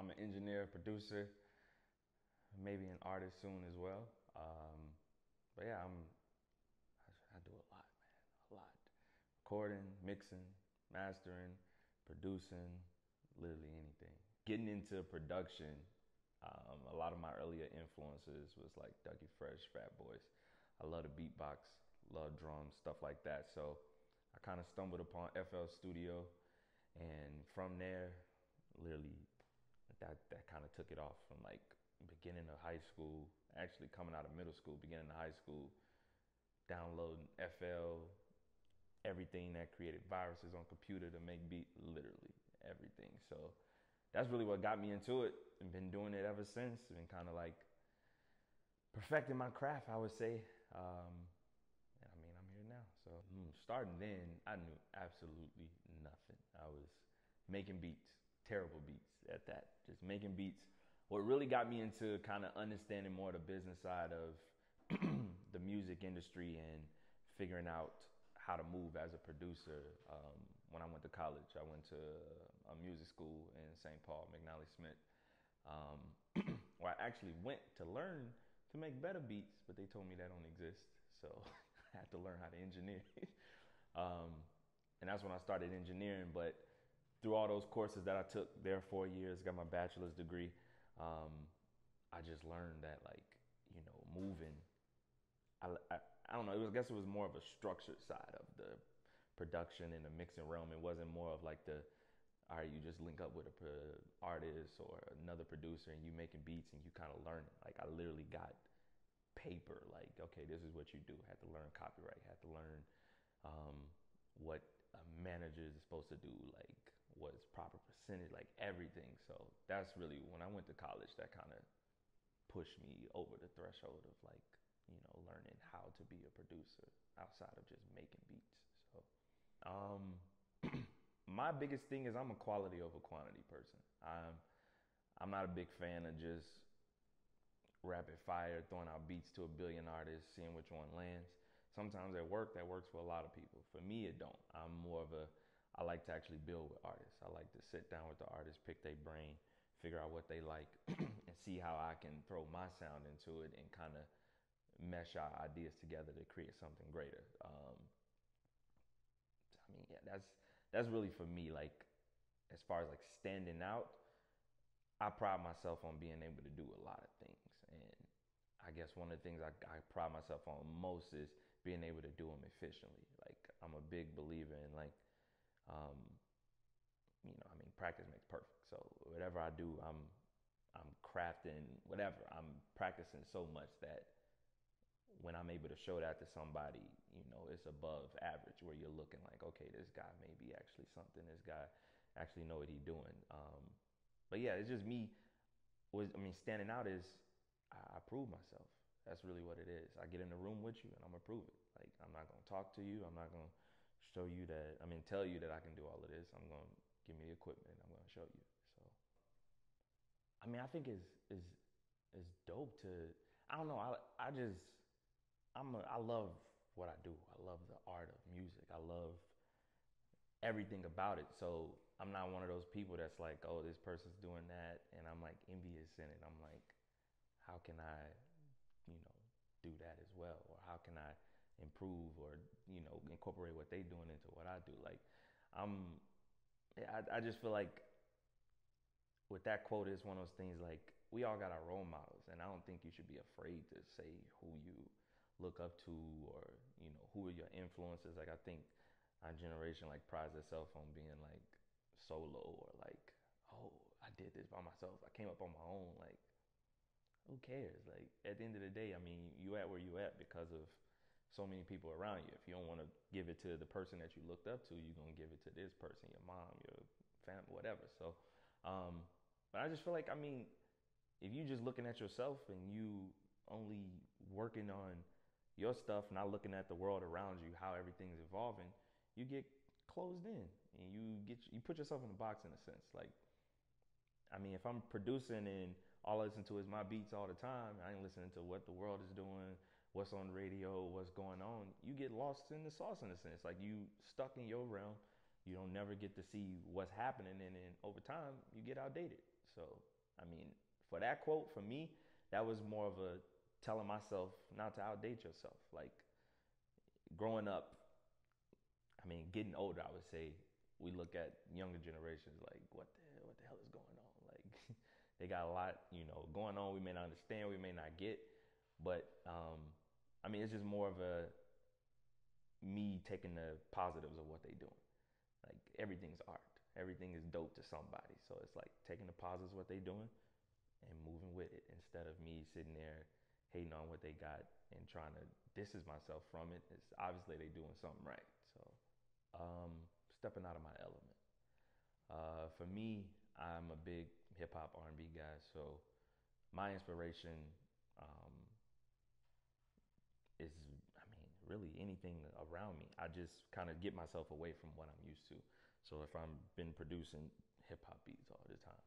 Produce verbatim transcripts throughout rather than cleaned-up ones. I'm an engineer, producer, maybe an artist soon as well. Um, but yeah, I'm, I, I do a lot, man, a lot. Recording, mixing, mastering, producing, literally anything. Getting into production, um, a lot of my earlier influences was like Dougie Fresh, Fat Boys. I love the beatbox, love drums, stuff like that. So I kind of stumbled upon F L Studio, and from there, literally, that, that kind of took it off from like beginning of high school, actually coming out of middle school, beginning of high school, downloading F L, everything that created viruses on computer to make beat, literally everything. So that's really what got me into it, and been doing it ever since, and kind of like perfecting my craft, I would say. Um, and I mean, I'm here now. So starting then, I knew absolutely nothing. I was making beats, terrible beats at that, just making beats. What really got me into kind of understanding more the business side of the music industry and figuring out how to move as a producer. Um, when I went to college, I went to a music school in Saint Paul, McNally Smith, um, where I actually went to learn to make better beats, but they told me that don't exist. So I had to learn how to engineer. um, and that's when I started engineering. But through all those courses that I took there, four years, got my bachelor's degree, um, I just learned that, like, you know, moving, I, I, I don't know, it was, I guess it was more of a structured side of the production and the mixing realm. It wasn't more of like the, all right, you just link up with a artist or another producer and you making beats and you kind of learn it. Like, I literally got paper, like, okay, this is what you do. I had to learn copyright, I had to learn um, what a manager is supposed to do, like what's proper percentage, like everything. So that's really, when I went to college, that kind of pushed me over the threshold of, like, you know, learning how to be a producer outside of just making beats. So um, my biggest thing is I'm a quality over quantity person. I'm, I'm not a big fan of just rapid fire, throwing out beats to a billion artists, seeing which one lands. Sometimes at work, that works for a lot of people. For me, it don't. I'm more of a, I like to actually build with artists. I like to sit down with the artists, pick their brain, figure out what they like, and see how I can throw my sound into it and kind of mesh our ideas together to create something greater. Um, I mean, yeah, that's, that's really for me, like, as far as like standing out, I pride myself on being able to do a lot of things. And I guess one of the things I, I pride myself on most is being able to do them efficiently. Like, I'm a big believer in, like, um, you know, I mean, practice makes perfect. So whatever I do, I'm, I'm crafting, whatever, I'm practicing so much that when I'm able to show that to somebody, you know, it's above average, where you're looking like, okay, this guy may be actually something, this guy actually know what he's doing. Um, but yeah, it's just me, was, I mean, standing out is, I, I prove myself. That's really what it is. I get in the room with you and I'm gonna prove it. Like, I'm not gonna talk to you. I'm not gonna show you that, I mean, tell you that I can do all of this. I'm gonna, give me the equipment, I'm gonna show you. So, I mean, I think it's, it's, it's dope to, I don't know, I, I just, I'm a, I love what I do. I love the art of music. I love everything about it. So I'm not one of those people that's like, oh, this person's doing that, and I'm like envious in it. I'm like, how can I, you know, do that as well? Or how can I improve or, you know, incorporate what they're doing into what I do? Like, I'm, I, I just feel like with that quote, it's one of those things like, we all got our role models, and I don't think you should be afraid to say who you look up to, or, you know, who are your influences. Like, I think our generation, like, prides itself on being like solo, or like, oh, I did this by myself, I came up on my own. Like, who cares? Like, at the end of the day, I mean, you at where you at because of so many people around you. If you don't want to give it to the person that you looked up to, you're gonna give it to this person, your mom, your family, whatever. So um but I just feel like, I mean, if you just looking at yourself and you only working on your stuff, not looking at the world around you, how everything's evolving, you get closed in, and you get, you put yourself in a box in a sense. Like, I mean, if I'm producing and all I listen to is my beats all the time, I ain't listening to what the world is doing, what's on the radio, what's going on, you get lost in the sauce in a sense. Like, you stuck in your realm, you don't never get to see what's happening, and then over time you get outdated. So, I mean, for that quote, for me, that was more of a telling myself not to outdate yourself. Like, growing up, I mean, getting older, I would say, we look at younger generations like, what the hell, what the hell is going on? Like, they got a lot, you know, going on. We may not understand, we may not get, but um, I mean, it's just more of a me taking the positives of what they doing. Like, everything's art, everything is dope to somebody. So it's like taking the positives of what they doing and moving with it, instead of me sitting there hating on what they got and trying to distance myself from it. It's obviously they doing something right. So um, stepping out of my element. Uh, for me, I'm a big hip hop R and B guy. So my inspiration um, is, I mean, really anything around me. I just kind of get myself away from what I'm used to. So if I've been producing hip hop beats all the time,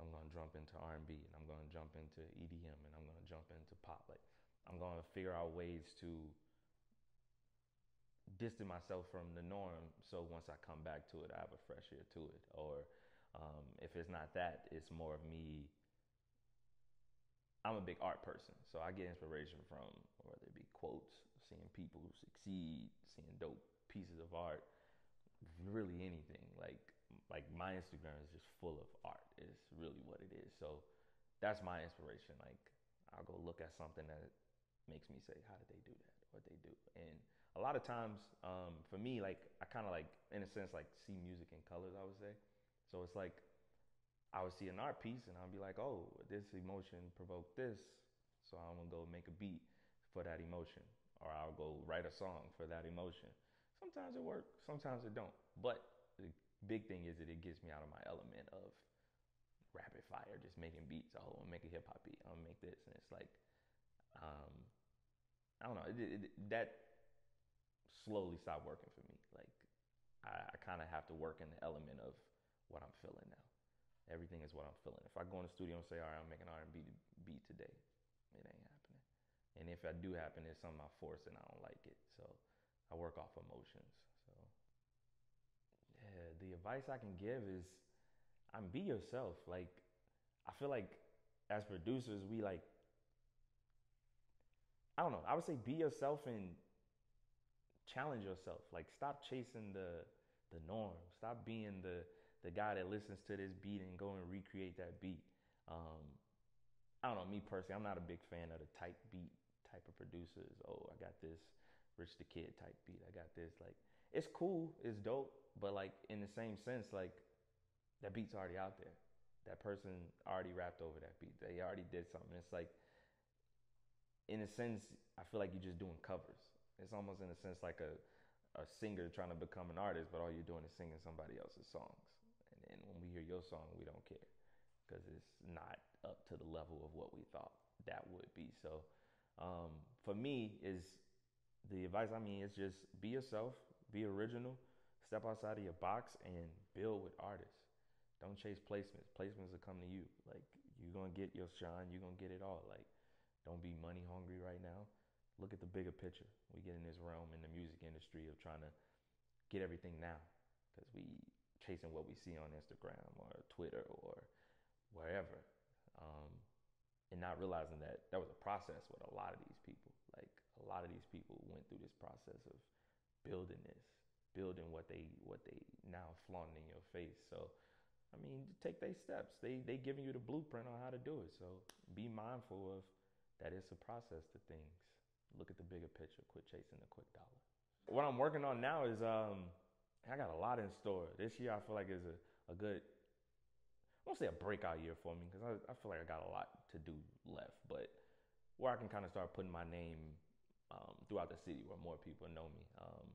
I'm going to jump into R and B, and I'm going to jump into E D M, and I'm going to jump into pop. Like, I'm going to figure out ways to distance myself from the norm. So once I come back to it, I have a fresh ear to it. Or um, if it's not that, it's more of me. I'm a big art person, so I get inspiration from, whether it be quotes, seeing people succeed, seeing dope pieces of art, really anything. Like, like my Instagram is just full of art. It's really what it is. So that's my inspiration. Like, I'll go look at something that makes me say, how did they do that? What they do? And a lot of times, um, for me, like, I kind of like, in a sense, like, see music in colors, I would say. So it's like, I would see an art piece and I'd be like, oh, this emotion provoked this. So I'm gonna go make a beat for that emotion, or I'll go write a song for that emotion. Sometimes it works, sometimes it don't. But the big thing is that it gets me out of my element of rapid fire, just making beats. Oh, I'm gonna make a hip hop beat, I'm gonna make this. And it's like, um, I don't know, it, it, it, that slowly stopped working for me. Like, I, I kind of have to work in the element of what I'm feeling now. Everything is what I'm feeling. If I go in the studio and say, all right, I'm making R and B beat today, it ain't happening. And if I do happen, it's something I force and I don't like it. So I work off emotions. So yeah, the advice I can give is, I'm be yourself. Like, I feel like as producers, we like, I don't know, I would say be yourself and challenge yourself. Like, stop chasing the the norm. Stop being the the guy that listens to this beat and go and recreate that beat. Um, I don't know, me personally, I'm not a big fan of the type beat type of producers. Oh, I got this Rich the Kid type beat. I got this. Like, it's cool, it's dope, but like, in the same sense, like, that beat's already out there. That person already rapped over that beat. They already did something. It's like, in a sense, I feel like you're just doing covers. It's almost in a sense like a, a singer trying to become an artist, but all you're doing is singing somebody else's songs. And then when we hear your song, we don't care, because it's not up to the level of what we thought that would be. So um, for me, is the advice, I mean, it's just be yourself, be original, step outside of your box, and build with artists. Don't chase placements. Placements will come to you. Like, you're going to get your shine. You're going to get it all. Like, don't be money hungry right now. Look at the bigger picture. We get in this realm in the music industry of trying to get everything now, because we chasing what we see on Instagram or Twitter or wherever. Um, and not realizing that that was a process with a lot of these people. Like, a lot of these people went through this process of building this, building what they what they now flaunting in your face. So, I mean, take their steps. They they giving you the blueprint on how to do it. So be mindful of that. It's a process to things. Look at the bigger picture. Quit chasing the quick dollar. What I'm working on now is, um, I got a lot in store. This year, I feel like it's a, a good, I won't say a breakout year for me, because I, I feel like I got a lot to do left, but where I can kind of start putting my name um, throughout the city, where more people know me. Um,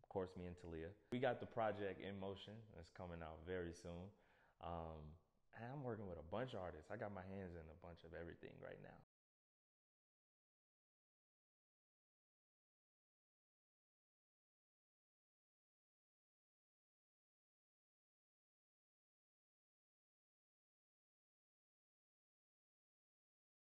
of course, me and Talia. We got the project In Motion. It's coming out very soon. Um, and I'm working with a bunch of artists. I got my hands in a bunch of everything right now.